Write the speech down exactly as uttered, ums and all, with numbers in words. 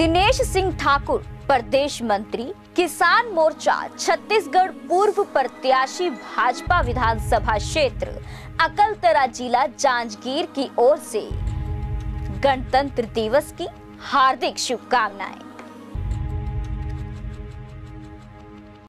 दिनेश सिंह ठाकुर प्रदेश मंत्री, किसान मोर्चा छत्तीसगढ़ पूर्व प्रत्याशी भाजपा विधानसभा क्षेत्र अकलतरा जिला जांजगीर की ओर से गणतंत्र दिवस की हार्दिक शुभकामनाएं।